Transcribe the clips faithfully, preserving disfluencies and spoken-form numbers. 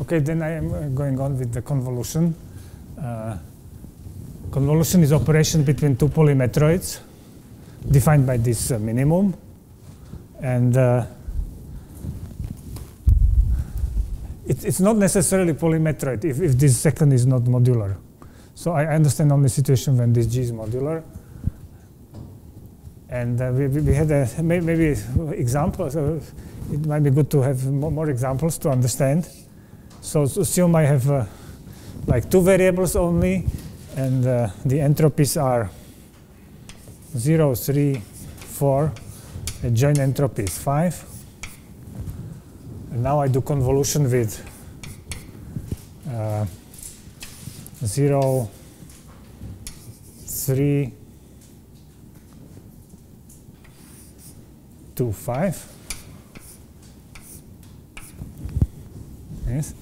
Okay, then I am going on with the convolution. Uh, convolution is operation between two polymatroids defined by this uh, minimum. And uh, it, it's not necessarily polymatroid if, if this second is not modular. So I understand only situation when this G is modular. And uh, we, we had a, maybe examples. Uh, it might be good to have more, more examples to understand. So assume I have uh, like two variables only, and uh, the entropies are zero, three, four. The joint entropy is five. And now I do convolution with uh, zero, three, two, five. Yes.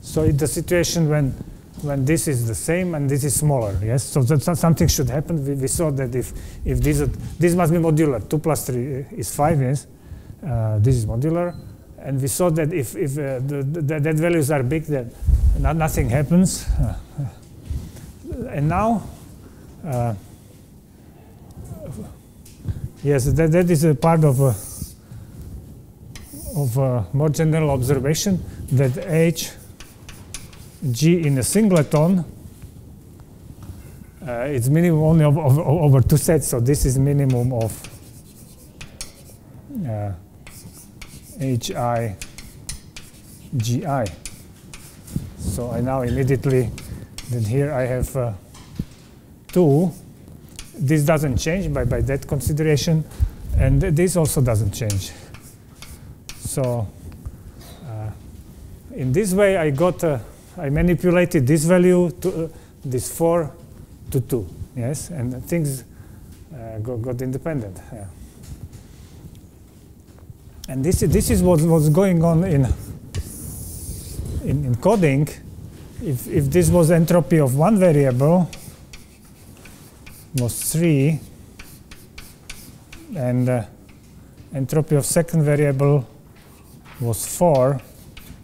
So it's the situation when when this is the same and this is smaller. Yes. So that something should happen. We, we saw that if if this are, this must be modular. Two plus three is five. Yes. Uh, this is modular, and we saw that if if uh, the, the that values are big, then not, nothing happens. Uh, and now. Uh, Yes, that, that is a part of a, of a more general observation that H, G in a singleton, uh, it's minimum only of, of, over two sets. So this is minimum of uh, H I, G I. So I now immediately, then here I have uh, two. This doesn't change by, by that consideration, and th this also doesn't change. So uh, in this way, I got, uh, I manipulated this value, to uh, this four to two, yes, and things uh, got, got independent. Yeah. And this, this is what was going on in, in, in coding. If, if this was entropy of one variable, was three, and uh, entropy of second variable was four,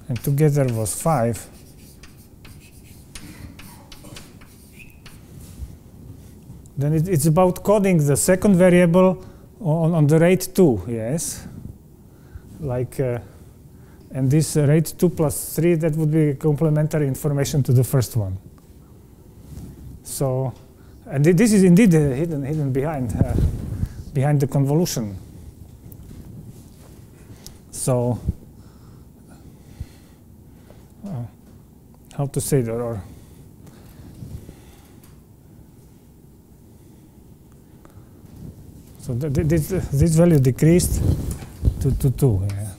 and together was five. Then it, it's about coding the second variable on, on the rate two, yes? Like, uh, and this uh, rate two plus three, that would be complementary information to the first one. So, and this is indeed uh, hidden, hidden behind, uh, behind the convolution. So, uh, how to say that? Or so th th this, uh, this value decreased to to two yeah,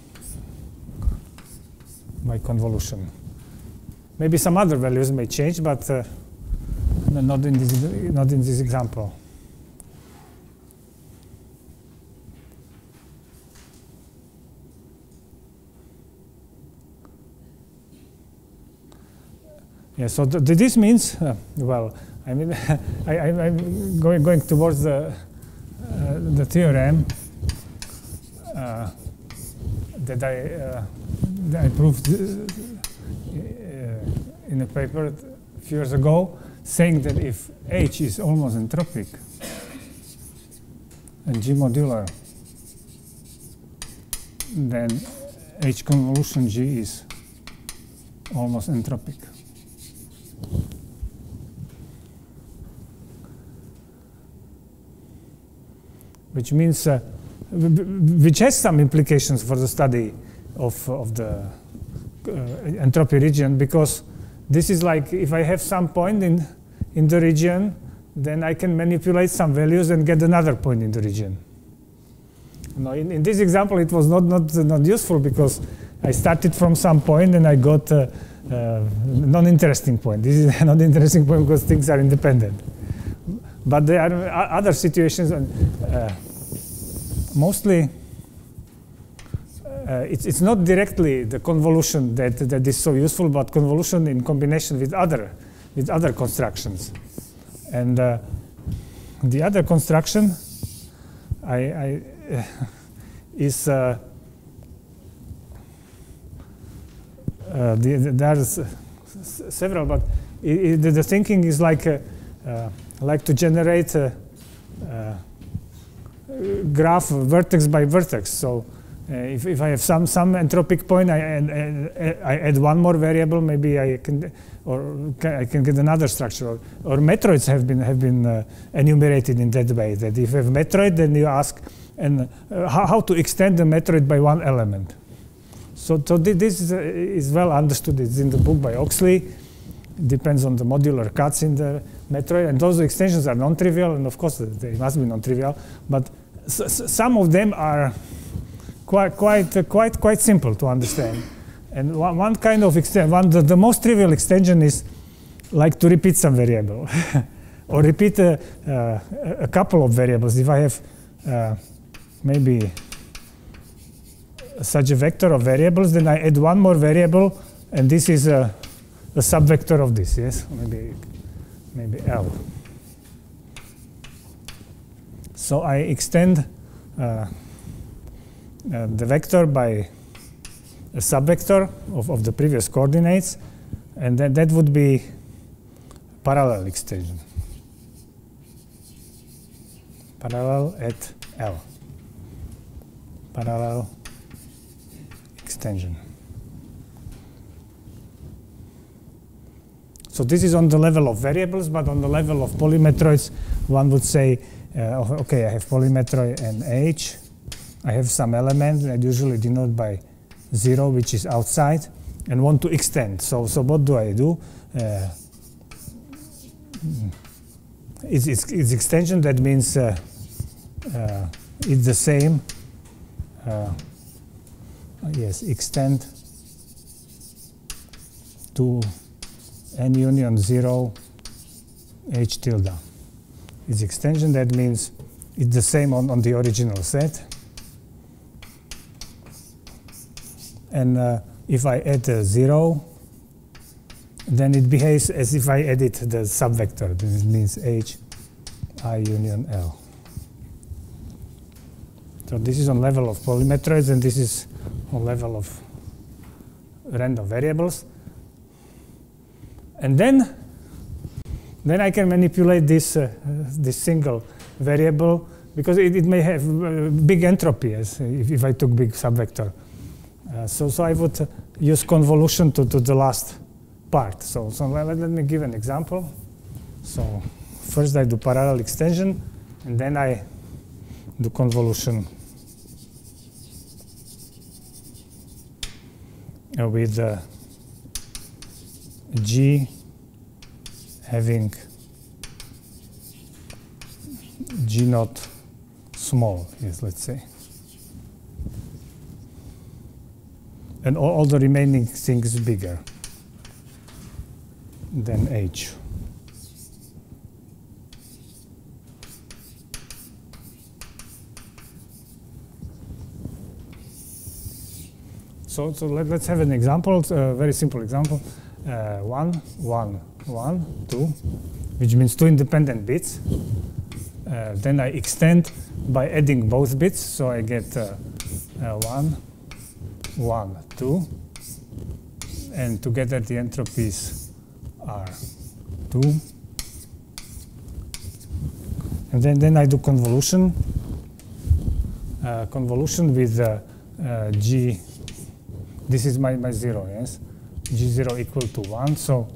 by convolution. Maybe some other values may change, but. Uh, Not in, this, not in this example. Yeah, so th th this means, uh, well, I mean, I, I, I'm going, going towards the, uh, the theorem uh, that I, uh, that I proved uh, in a paper a few years ago, saying that if H is almost entropic and G modular, then H convolution G is almost entropic. Which means, uh, which has some implications for the study of, of the uh, entropy region, because this is like if I have some point in, in the region, then I can manipulate some values and get another point in the region. Now, in, in this example, it was not, not, not useful because I started from some point and I got a uh, uh, non-interesting point. This is a non-interesting point because things are independent. But there are other situations, and uh, mostly Uh, it's, it's not directly the convolution that, that is so useful, but convolution in combination with other, with other constructions. And uh, the other construction I, I, uh, is uh, uh, uh, the, the, there's uh, s several, but it, it, the, the thinking is like uh, uh, like to generate a, a graph vertex by vertex. So uh, if, if I have some some entropic point, I add, add, I add one more variable, maybe I can or can, I can get another structure. Or, or matroids have been have been uh, enumerated in that way. That if you have matroid, then you ask and uh, how, how to extend the matroid by one element. So, so th this is, uh, is well understood. It's in the book by Oxley. It depends on the modular cuts in the matroid, and those extensions are non-trivial, and of course they must be non-trivial. But s s some of them are quite, quite, uh, quite, quite simple to understand. And one, one kind of extension, one the, the most trivial extension is like to repeat some variable, or repeat a, uh, a couple of variables. If I have uh, maybe such a vector of variables, then I add one more variable, and this is a, a subvector of this. Yes, maybe maybe L. So I extend uh, uh, the vector by a subvector of, of the previous coordinates, and then that would be parallel extension. Parallel at L. Parallel extension. So this is on the level of variables, but on the level of polymatroids, one would say, uh, okay, I have polymatroid and H. I have some element that I usually denote by zero, which is outside, and want to extend. So, so what do I do? Uh, it's, it's, it's extension. That means uh, uh, it's the same. Uh, Yes, extend to n union zero h tilde. It's extension, that means it's the same on, on the original set. And uh, if I add a zero, then it behaves as if I edit the subvector. This means h I union L. So this is on level of polymatroids, and this is on level of random variables. And then, then I can manipulate this uh, this single variable, because it, it may have uh, big entropy as if, if I took big subvector. Uh, so, so I would uh, use convolution to, to the last part. So, so let, let me give an example. So first I do parallel extension, and then I do convolution Uh, with uh, G having G naught small, yes, let's say. And all, all the remaining things bigger than H. So, so let, let's have an example, a uh, very simple example. Uh, one, one, one, two, which means two independent bits. Uh, then I extend by adding both bits, so I get uh, uh, one, one, two, and together the entropies are two. And then, then I do convolution, uh, convolution with uh, uh, G. This is my, my zero, yes? G zero equal to one, so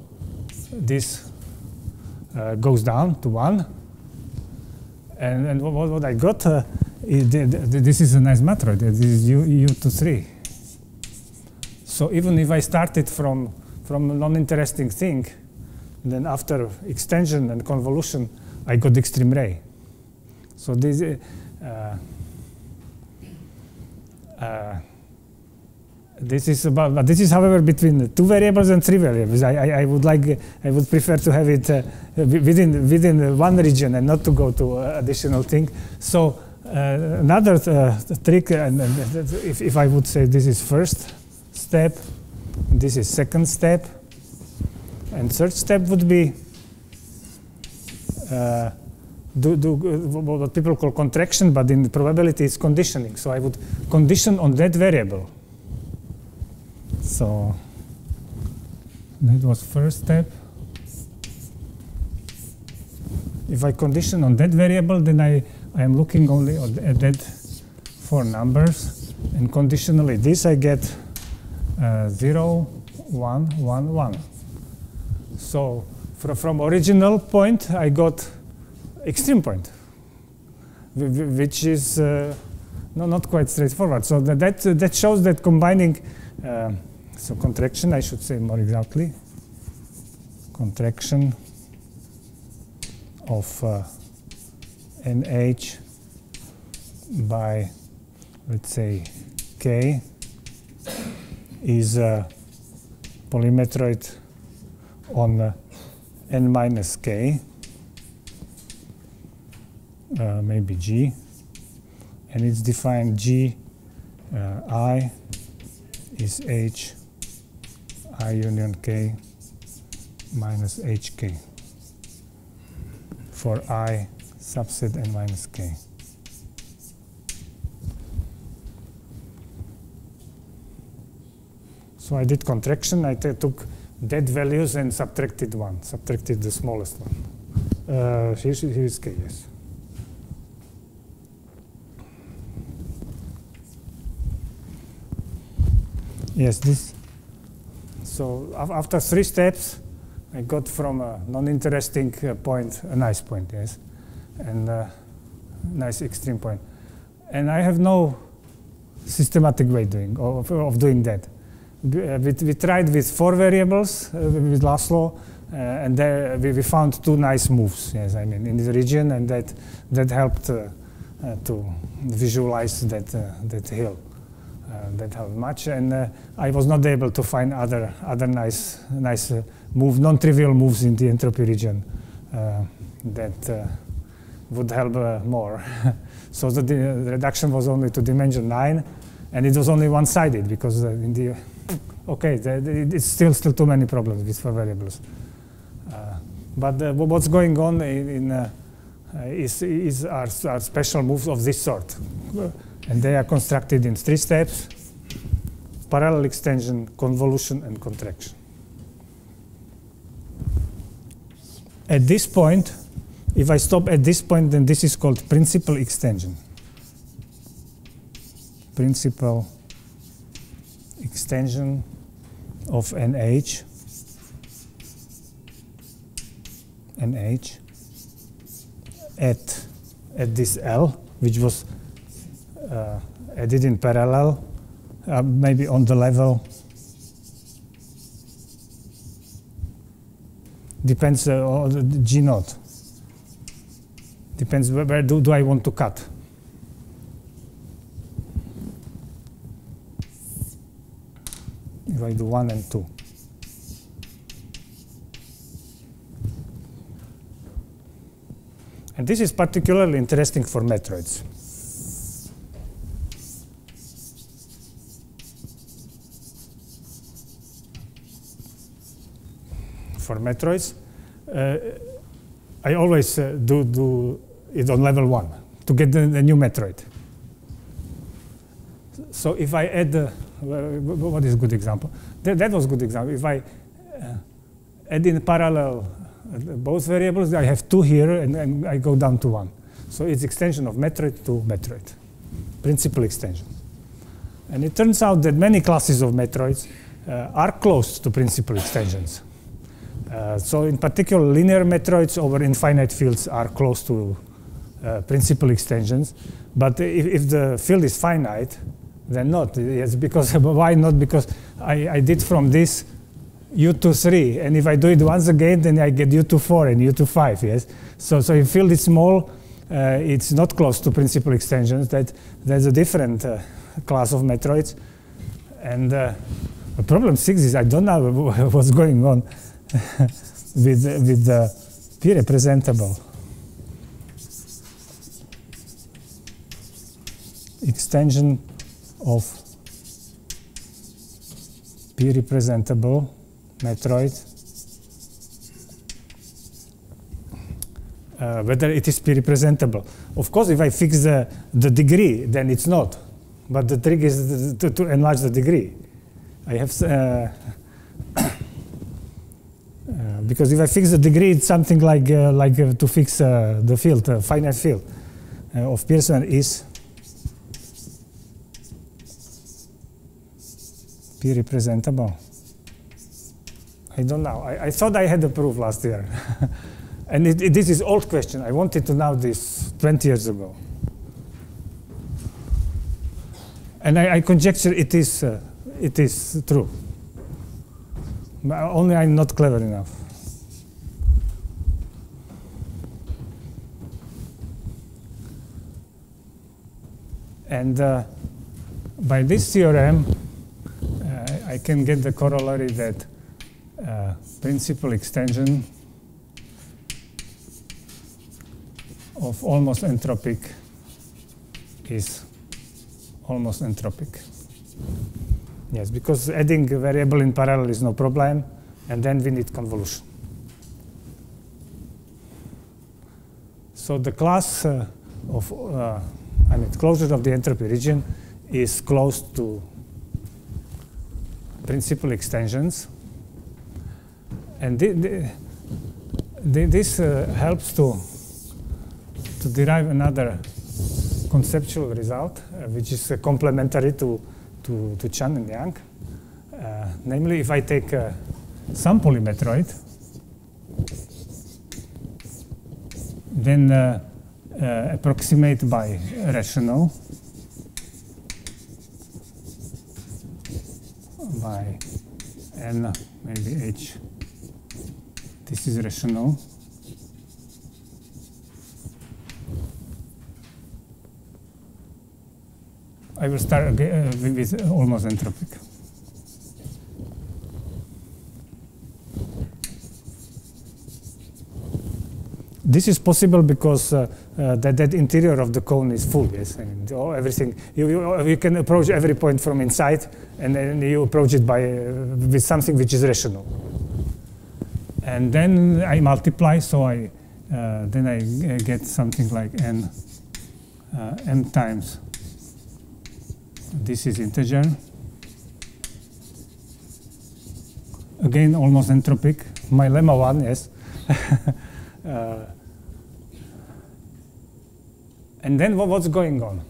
this uh, goes down to one. And, and what, what I got, uh, is the, the, this is a nice matroid. This is U, U to three. So even if I started from, from a non-interesting thing, then after extension and convolution, I got extreme ray. So this uh, uh, This is about. But this is, however, between two variables and three variables. I, I, I would like. I would prefer to have it uh, within within one region and not to go to uh, additional thing. So uh, another uh, trick, and, and if if I would say this is first step, this is second step, and third step would be uh, do do what people call contraction, but in probability it's conditioning. So I would condition on that variable. So That was first step. If I condition on that variable, then I, I am looking only at that four numbers. And conditionally this I get uh, zero, one, one, one. So fr from original point I got extreme point, which is uh, no, not quite straightforward. So that, that, uh, that shows that combining, uh, so contraction, I should say more exactly, contraction of uh, N H by, let's say, K is a polymatroid on uh, N minus K, uh, maybe G, and it's defined G uh, I is H I union K minus H K for I subset N minus K. So I did contraction. I took that values and subtracted one, subtracted the smallest one. Uh, here, here is K, yes. Yes, this. So af after three steps, I got from a non-interesting uh, point a nice point, yes, and a nice extreme point. And I have no systematic way doing of, of doing that. Uh, we, we tried with four variables uh, with Laszlo, uh, and there we, we found two nice moves. Yes, I mean in this region, and that that helped uh, uh, to visualize that uh, that hill. Uh, that helped much, and uh, I was not able to find other other nice nice uh, move non-trivial moves in the entropy region uh, that uh, would help uh, more. So the, the reduction was only to dimension nine. And it was only one-sided because uh, in the okay, the, the, it's still still too many problems with four variables. Uh, but uh, what's going on in, in uh, is is our, our special moves of this sort, and they are constructed in three steps: parallel extension, convolution, and contraction. At this point, if I stop at this point, then this is called principal extension. Principal extension of N H, N H at at this L, which was uh, added in parallel, uh, maybe on the level depends uh, on the G naught. Depends where, where do, do I want to cut. If I do one and two. And this is particularly interesting for matroids. For matroids, uh, I always uh, do, do it on level one to get the, the new matroid. So if I add the uh, what is a good example? That, that was a good example. If I uh, add in parallel both variables, I have two here, and, and I go down to one. So it's extension of matroid to matroid, principal extension. And it turns out that many classes of matroids uh, are close to principal extensions. Uh, so in particular, linear matroids over infinite fields are close to uh, principal extensions. But if, if the field is finite, then not. Yes, because why not? Because I, I did from this U two three, and if I do it once again, then I get U two four and U two five. Yes. So so if field is small, uh, it's not close to principal extensions. That there's a different uh, class of matroids. And uh, problem six is I don't know what's going on with with the P-representable extension of P-representable matroid, uh, whether it is P-representable. Of course, if I fix the, the degree, then it's not. But the trick is to, to enlarge the degree. I have uh, Uh, because if I fix the degree, it's something like uh, like uh, to fix uh, the field, uh, finite field uh, of Pearson is P-representable. I don't know. I, I thought I had the proof last year, and it, it, this is old question. I wanted to know this twenty years ago, and I, I conjecture it is uh, it is true. But only I'm not clever enough. And uh, by this theorem, uh, I can get the corollary that uh, principal extension of almost entropic is almost entropic. Yes, because adding a variable in parallel is no problem, and then we need convolution. So the class uh, of, uh, I mean, closure of the entropy region is close to principal extensions, and th th th this uh, helps to to derive another conceptual result, uh, which is uh, complementary to. to Chan and Yang, uh, namely, if I take uh, some polymatroid, then uh, uh, approximate by rational, by N, maybe H, this is rational. I will start again, uh, with uh, almost entropic. This is possible because uh, uh, that, that interior of the cone is full, yes, and all, everything. You, you, you can approach every point from inside, and then you approach it by, uh, with something which is rational. And then I multiply, so I, uh, then I uh, get something like n, uh, m times. This is integer. Again, almost entropic. My lemma one, yes. uh, and then what, what's going on?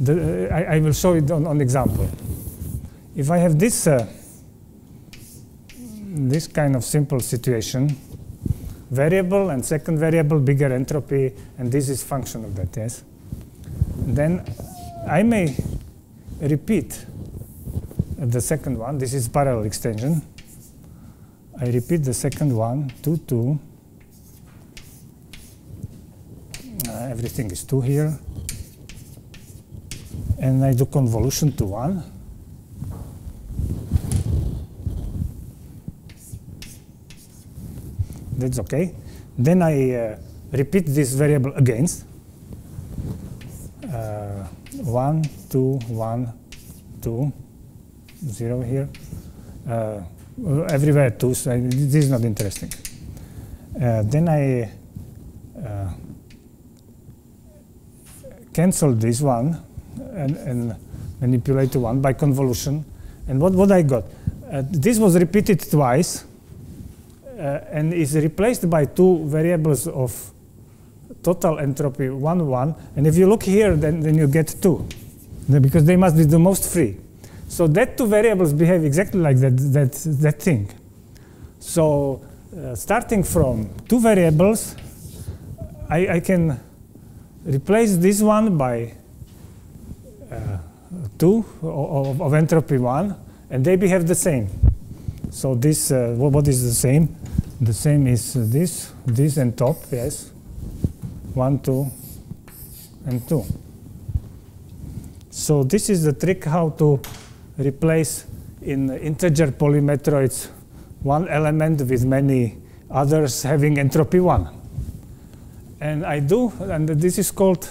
The, uh, I, I will show it on an example. If I have this uh, this kind of simple situation, variable and second variable, bigger entropy, and this is function of that, yes. Then I may repeat the second one. This is parallel extension. I repeat the second one, two, two. Uh, everything is two here. And I do convolution to one. That's OK. Then I uh, repeat this variable again. Uh, one, two, one, two, zero here. Uh, everywhere two, so I, this is not interesting. Uh, then I uh, cancel this one and, and manipulate the one by convolution. And what, what I got? Uh, this was repeated twice uh, and is replaced by two variables of total entropy one, one, and if you look here, then, then you get two, because they must be the most free. So that two variables behave exactly like that, that, that thing. So uh, starting from two variables, I, I can replace this one by uh, two of, of entropy one, and they behave the same. So this, uh, what is the same? The same is this, this and top, yes. One, two, and two. So this is the trick how to replace in integer polymatroids one element with many others having entropy one. And I do, and this is called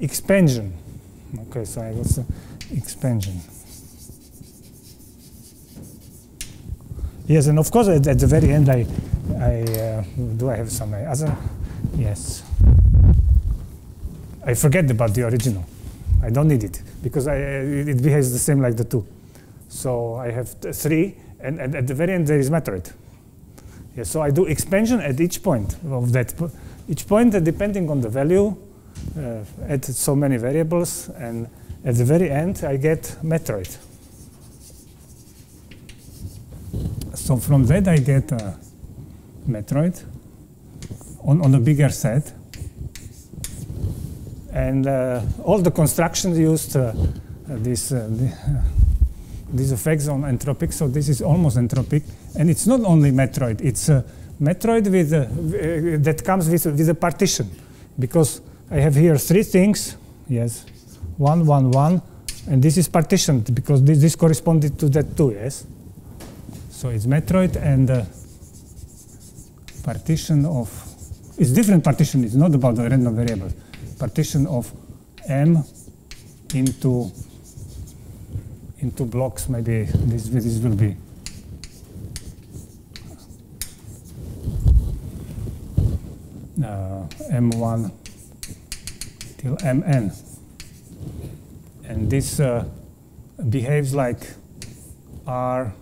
expansion. Okay, so I was uh, expansion. Yes, and of course at, at the very end I, I uh, do I have some other. Yes. I forget about the original. I don't need it because I, uh, it behaves the same like the two. So I have three, and, and at the very end there is matroid. Yeah, so I do expansion at each point of that. Each point, uh, depending on the value, uh, at so many variables, and at the very end I get matroid. So from that I get a matroid on, on a bigger set. And uh, all the constructions used uh, this, uh, the, uh, these effects on entropic, so this is almost entropic. And it's not only matroid, it's a matroid with a, uh, that comes with, with a partition. Because I have here three things, yes, one, one, one, and this is partitioned because this, this corresponded to that too, yes? So it's matroid and uh, partition of, it's different partition, it's not about the random variables. Partition of M into, into blocks, maybe this, this will be. Uh, M one till M n, and this uh, behaves like R,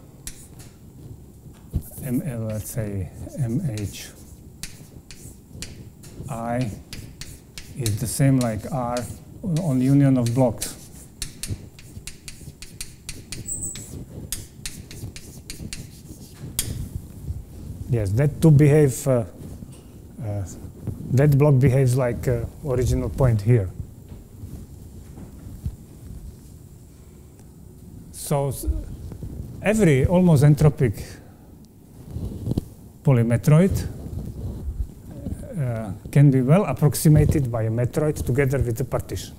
M, uh, let's say M H I is the same like R on union of blocks. Yes, that to behave. Uh, Uh, that block behaves like uh, original point here. So every almost entropic polymatroid uh, can be well approximated by a matroid together with a partition.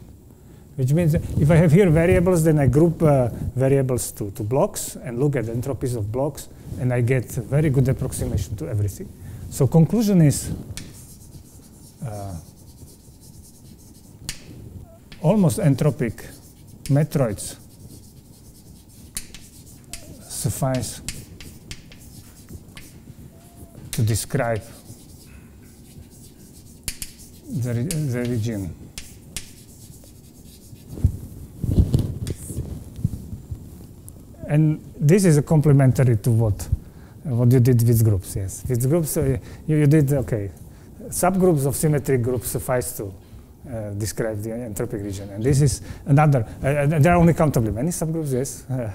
Which means that if I have here variables, then I group uh, variables to, to blocks and look at entropies of blocks, and I get a very good approximation to everything. So conclusion is uh, almost entropic matroids suffice to describe the, re the region. And this is a complementary to what What you did with groups, yes. With groups, uh, you, you did, okay, subgroups of symmetric groups suffice to uh, describe the entropic region. And this is another, uh, there are only countably many subgroups, yes. Uh,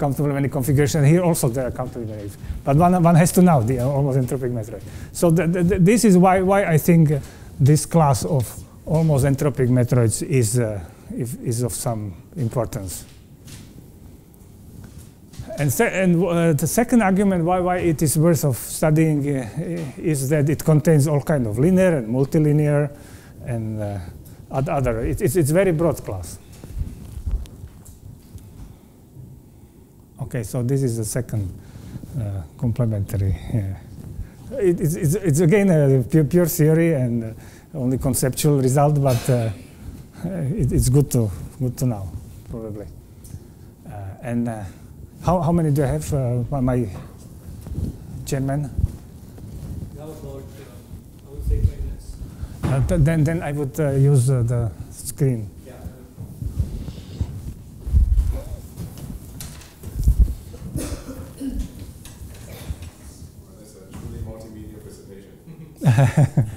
countably many configurations. Here also there are countably many. But one, one has to know the almost entropic matroid. So the, the, the, this is why, why I think uh, this class of almost entropic matroids is, uh, if, is of some importance. And, se and uh, the second argument why, why it is worth of studying uh, is that it contains all kind of linear and multilinear and uh, other. It, it's it's very broad class. Okay, so this is the second uh, complementary. Yeah. It, it's, it's it's again a pure, pure theory and uh, only conceptual result, but uh, it, it's good to good to know probably. Uh, and. Uh, How, how many do I have, uh, my chairman? About, uh, I would say five minutes. Uh, th then, then I would uh, use uh, the screen. Yeah. That's a truly multimedia presentation.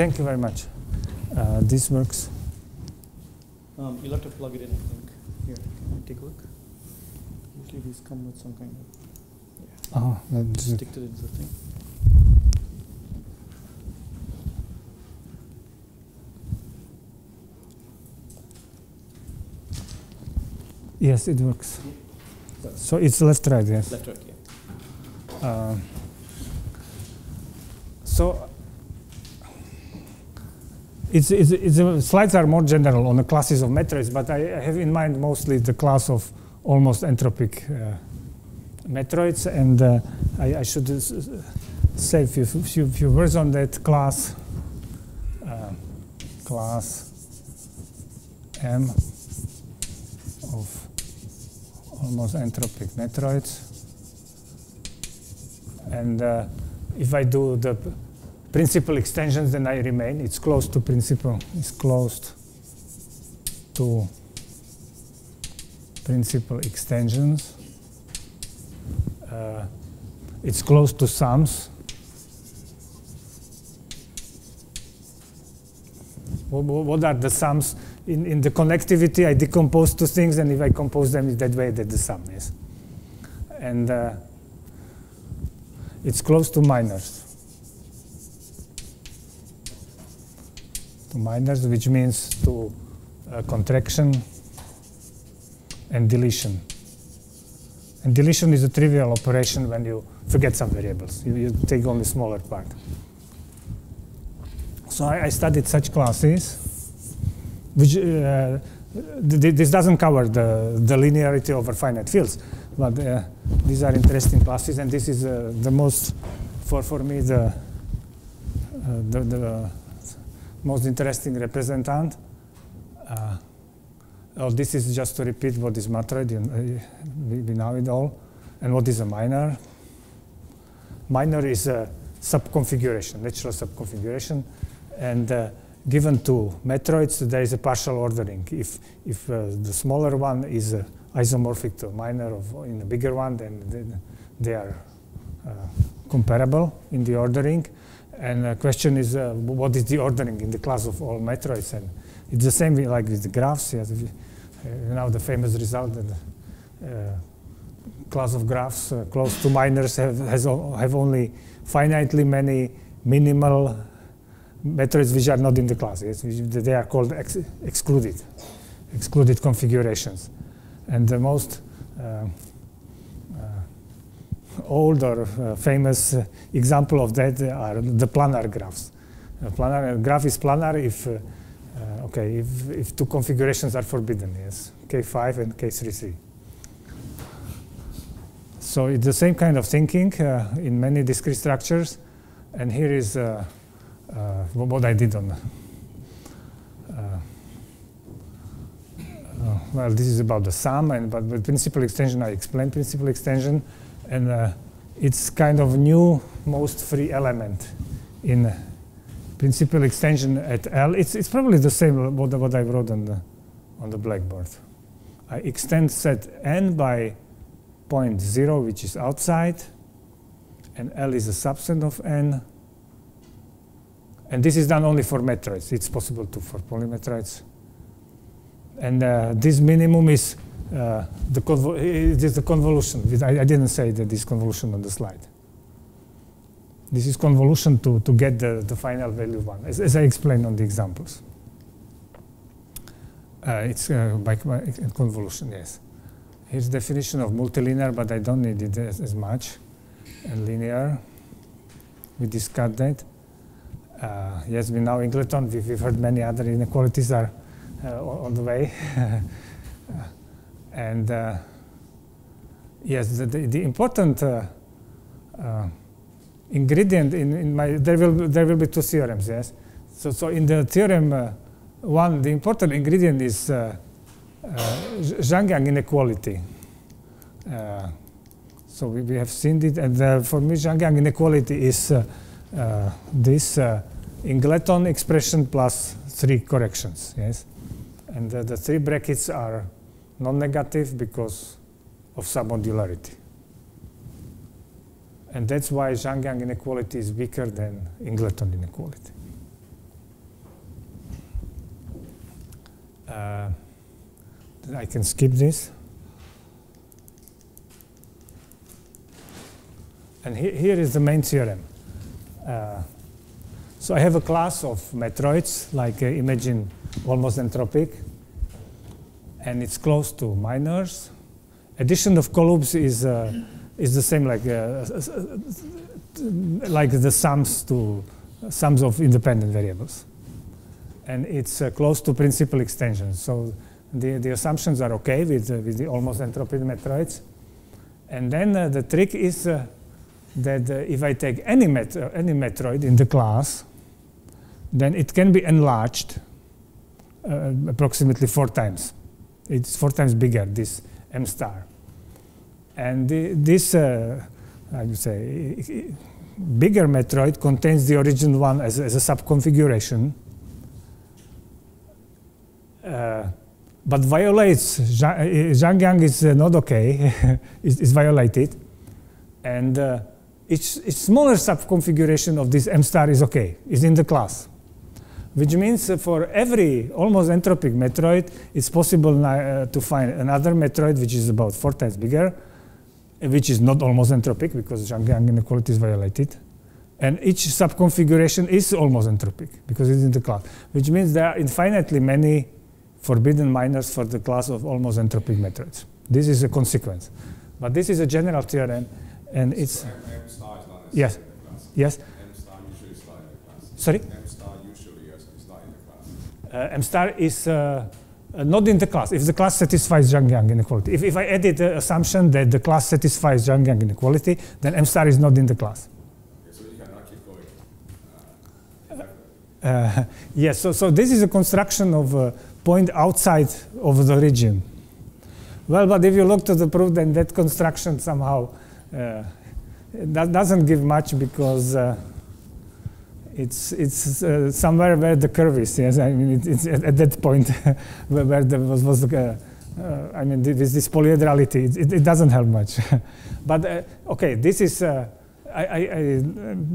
Thank you very much. Uh, this works. Um, you'll have to plug it in, I think. Here, can I take a look? Usually these come with some kind of. Yeah. Oh, that's stick it into the thing. Yes, it works. Yeah. So it's left, right, yes. Left, right, yeah. Uh, so. It's, it's, it's, uh, slides are more general on the classes of matroids, but I, I have in mind mostly the class of almost entropic uh, matroids, and uh, I, I should uh, say a few, few, few words on that class. Uh, class M of almost entropic matroids, and uh, if I do the principal extensions, then I remain. It's close to principal. It's closed to principal extensions. Uh, it's close to sums. What, what are the sums? In, in the connectivity, I decompose two things, and if I compose them, it's that way that the sum is. And uh, it's close to minors. To minors, which means to uh, contraction and deletion. And deletion is a trivial operation when you forget some variables. You, you take only smaller part. So I, I studied such classes, which uh, th this doesn't cover the, the linearity over finite fields, but uh, these are interesting classes, and this is uh, the most, for, for me, the, uh, the, the most interesting representant. Uh, oh, this is just to repeat what is matroid, you, uh, we know it all, and what is a minor. Minor is a subconfiguration, natural subconfiguration, and uh, given to matroids, there is a partial ordering. If, if uh, the smaller one is uh, isomorphic to a minor of, in a bigger one, then they, they are uh, comparable in the ordering. And the question is, uh, what is the ordering in the class of all matroids? And it's the same like with the graphs. Yes, if you, uh, you know the famous result that uh, class of graphs uh, close to minors have, has have only finitely many minimal matroids which are not in the class. Yes, they are called ex excluded, excluded configurations. And the most uh, old or uh, famous uh, example of that are the planar graphs. A planar graph is planar if, uh, uh, okay, if, if two configurations are forbidden, yes, K five and K three C. So it's the same kind of thinking uh, in many discrete structures, and here is uh, uh, what I did on. Uh, uh, well, this is about the sum, and but with principal extension, I explained principal extension. And uh, it's kind of new, most free element in uh, principal extension at L. It's, it's probably the same what, what I wrote on the, on the blackboard. I extend set N by point zero, which is outside, and L is a subset of N. And this is done only for matroids. It's possible too for polymatroids. And uh, this minimum is Uh, the convo it is the convolution. I, I didn't say that this convolution on the slide. This is convolution to, to get the, the final value one, as, as I explained on the examples. Uh, it's uh, by, by convolution, yes. Here's the definition of multilinear, but I don't need it as, as much. And linear, we discussed that. Uh, yes, we know Ingleton. We've, we've heard many other inequalities are uh, on the way. uh, And uh, yes, the, the, the important uh, uh, ingredient in, in my there will there will be two theorems. Yes, so so in the theorem uh, one, the important ingredient is uh, uh, Zhang Yang inequality. Uh, so we, we have seen it, and uh, for me, Zhang Yang inequality is uh, uh, this uh, Ingleton expression plus three corrections. Yes, and uh, the three brackets are non-negative because of submodularity. And that's why Zhang Yang inequality is weaker than Ingleton inequality. Uh, I can skip this. And he here is the main theorem. Uh, so I have a class of matroids, like uh, imagine almost entropic. And it's close to minors. Addition of coloops is uh, is the same like uh, like the sums to sums of independent variables. and it's uh, close to principal extension. So the, the assumptions are okay with, uh, with the almost entropic matroids. And then uh, the trick is uh, that uh, if I take any, mat uh, any matroid in the class, then it can be enlarged uh, approximately four times. It's four times bigger, this M star. And the, this, uh, I would say, bigger matroid contains the original one as, as a subconfiguration, uh, but violates. Zhang Yang is uh, not okay, it's, it's violated, and uh, each, each smaller subconfiguration of this M star is okay, is in the class. Which means uh, for every almost entropic matroid, it's possible uh, to find another matroid which is about four times bigger, which is not almost entropic because Zhang Yang inequality is violated. And each subconfiguration is almost entropic because it's in the class, which means there are infinitely many forbidden minors for the class of almost entropic matroids. This is a consequence. But this is a general theorem, and it's. So M star is not yes. In the class. Yes. M star usually is not in the class. Sorry? M star usually is not in the class. Uh, M star is uh, uh, not in the class if the class satisfies Zhang Yang inequality. If, if I edit the assumption that the class satisfies Zhang Yang inequality, then M star is not in the class. Okay, so you cannot keep going. Uh, uh, yes, so, so this is a construction of. Uh, point outside of the region. Well, but if you look to the proof, then that construction somehow uh, that doesn't give much because uh, it's it's uh, somewhere where the curve is. Yes, I mean it, it's at, at that point where, where there was was uh, uh, I mean this, this polyhedrality. It, it, it doesn't help much. But uh, okay, this is uh, I, I, I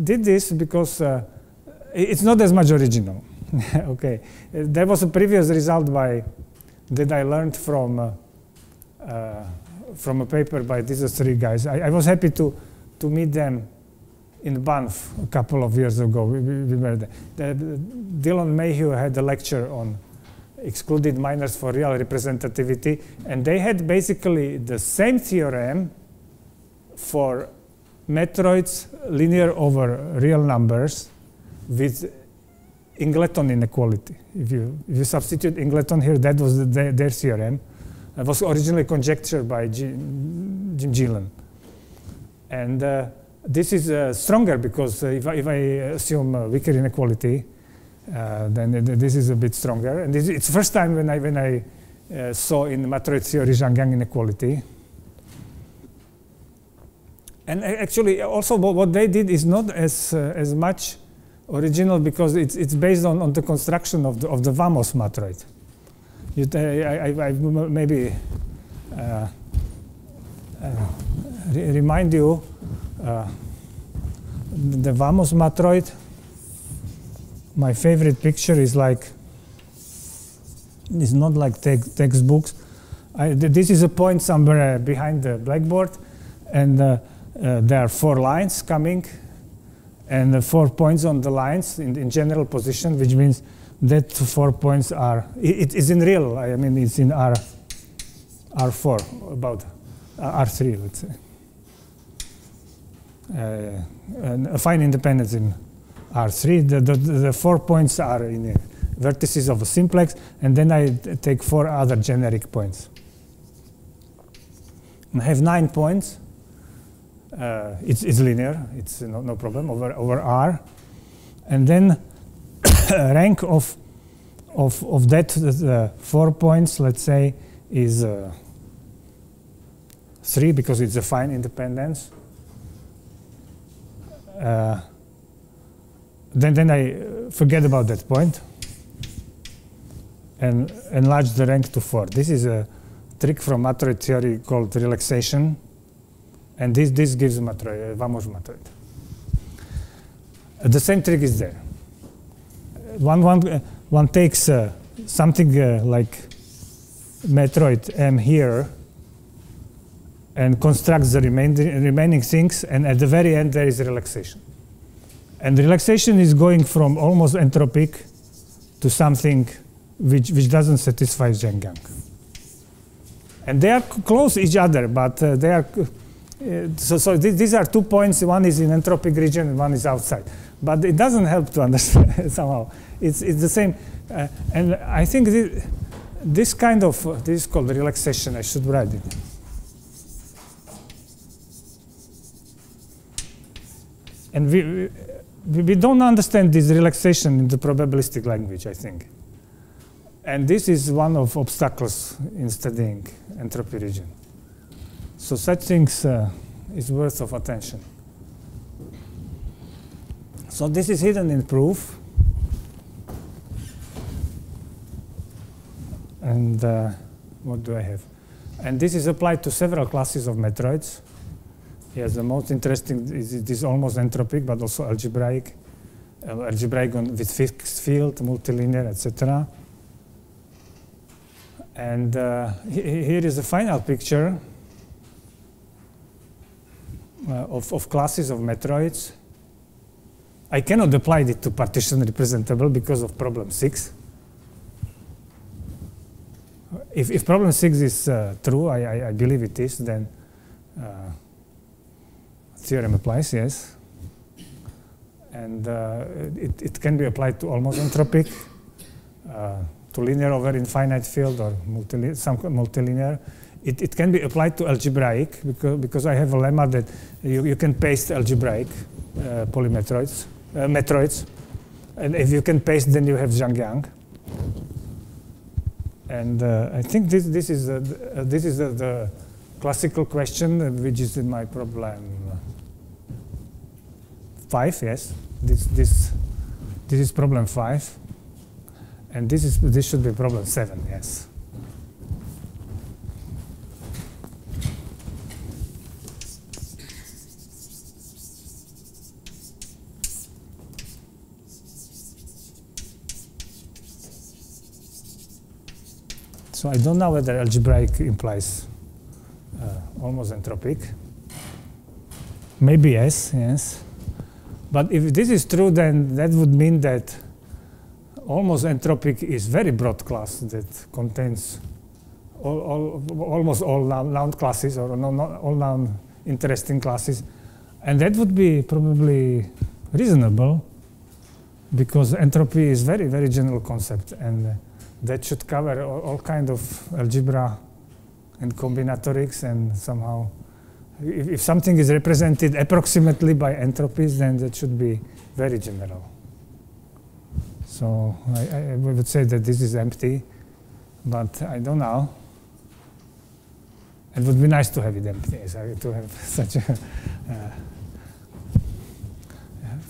did this because uh, it's not as much original. Okay, uh, there was a previous result by that I learned from uh, uh, from a paper by these three guys. I, I was happy to to meet them in Banff a couple of years ago. We, we, we were there. The, the Dylan Mayhew had a lecture on excluded minors for real representativity, and they had basically the same theorem for matroids linear over real numbers with Ingleton inequality. If you, if you substitute Ingleton here, that was the, their, their theorem. It was originally conjectured by G, Jim Gillen. And uh, this is uh, stronger because uh, if, I, if I assume uh, weaker inequality, uh, then it, this is a bit stronger. And this, it's the first time when I, when I uh, saw in matroid theory Zhang Yang inequality. And actually, also what they did is not as, uh, as much original because it's, it's based on, on the construction of the, of the Vamos matroid. You t I, I, I maybe uh, uh, re remind you uh, the Vamos matroid. My favorite picture is like, it's not like te textbooks. I, th this is a point somewhere uh, behind the blackboard, and uh, uh, there are four lines coming. And the four points on the lines in, in general position, which means that four points are, it, it is in real, I mean it's in R, R4, about uh, R three, let's say. Uh, and a fine independence in R three, the, the, the four points are in uh, vertices of a simplex, and then I take four other generic points. And I have nine points. Uh, it's, it's linear, it's no, no problem, over, over R. And then rank of, of, of that uh, four points, let's say, is uh, three because it's a fine independence. Uh, then, then I forget about that point and enlarge the rank to four. This is a trick from matroid theory called relaxation. And this, this gives matroid, uh, Vamos matroid. Uh, the same trick is there. One, one, uh, one takes uh, something uh, like matroid M here and constructs the remaining things, and at the very end there is relaxation. And relaxation is going from almost entropic to something which, which doesn't satisfy Zhang Yang. And they are close to each other, but uh, they are Uh, so, so th these are two points. One is in entropic region, and one is outside. But it doesn't help to understand somehow. It's, it's the same. Uh, and I think th this kind of, uh, this is called relaxation, I should write it. And we, we, we don't understand this relaxation in the probabilistic language, I think. And this is one of obstacles in studying entropy region. So such things uh, is worth of attention. So this is hidden in proof. And uh, what do I have? And this is applied to several classes of matroids. Yes, the most interesting is this almost entropic, but also algebraic, uh, algebraic on with fixed field, multilinear, et cetera. And uh, he here is the final picture uh, of, of classes of matroids. I cannot apply it to partition representable because of problem six. If, if problem six is uh, true, I, I, I believe it is, then uh, theorem applies, yes. And uh, it, it can be applied to almost entropic, uh, to linear over infinite field or multi some multilinear. It, it can be applied to algebraic, because, because I have a lemma that you, you can paste algebraic uh, polymatroids, uh, matroids. And if you can paste, then you have Zhang Yang. And uh, I think this, this is, uh, the, uh, this is uh, the classical question, uh, which is in my problem five, yes. This, this, this is problem five. And this, is, this should be problem seven, yes. So I don't know whether algebraic implies uh, almost entropic. Maybe yes, yes. But if this is true, then that would mean that almost entropic is very broad class that contains all, all, almost all noun classes or non, all noun interesting classes. And that would be probably reasonable because entropy is very, very general concept. And uh, that should cover all, all kind of algebra and combinatorics, and somehow if, if something is represented approximately by entropies, then that should be very general. So I, I would say that this is empty, but I don't know. It would be nice to have it empty, so to have such a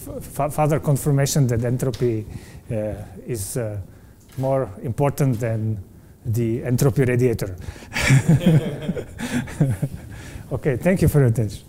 uh, further confirmation that entropy uh, is uh, more important than the entropy radiator. Okay, thank you for your attention.